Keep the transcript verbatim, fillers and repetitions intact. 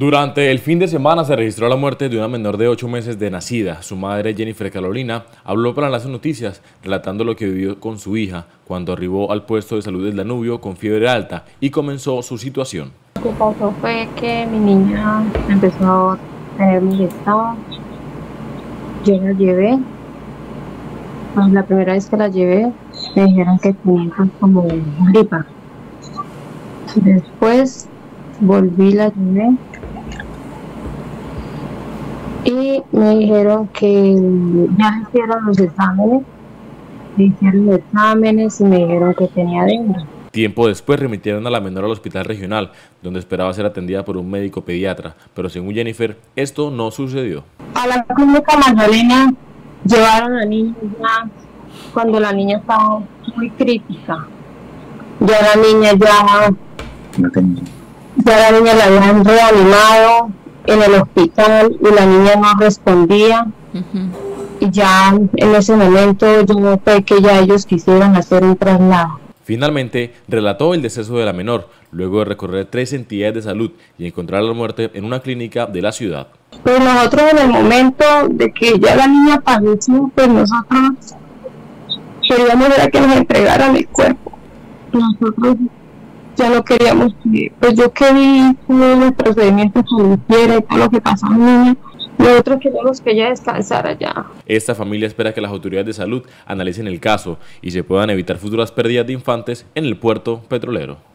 Durante el fin de semana se registró la muerte de una menor de ocho meses de nacida. Su madre, Jennifer Carolina, habló para las noticias relatando lo que vivió con su hija cuando arribó al puesto de salud del Danubio con fiebre alta y comenzó su situación. Lo que pasó fue que mi niña empezó a tener molestia. Yo la llevé. Pues la primera vez que la llevé me dijeron que tenía como gripa. Después volví, la llevé. Y me dijeron que ya hicieron los exámenes, me hicieron los exámenes y me dijeron que tenía dengue. Tiempo después remitieron a la menor al hospital regional, donde esperaba ser atendida por un médico pediatra, pero según Jennifer, esto no sucedió. A la clínica Magdalena llevaron a la niña cuando la niña estaba muy crítica. Ya la niña ya, no tenía. ya la niña la habían reanimado en el hospital y la niña no respondía. Uh-huh. Y ya en ese momento yo noté que ya ellos quisieron hacer un traslado. Finalmente, relató el deceso de la menor, luego de recorrer tres entidades de salud y encontrar la muerte en una clínica de la ciudad. Pues nosotros en el momento de que ya la niña falleció, pues nosotros queríamos ver que nos entregaran el cuerpo. Nosotros ya no queríamos que, pues yo que vi todos los procedimientos que le hiciera y todo lo que pasó a mi niña, nosotros queríamos que ella descansara ya. Esta familia espera que las autoridades de salud analicen el caso y se puedan evitar futuras pérdidas de infantes en el puerto petrolero.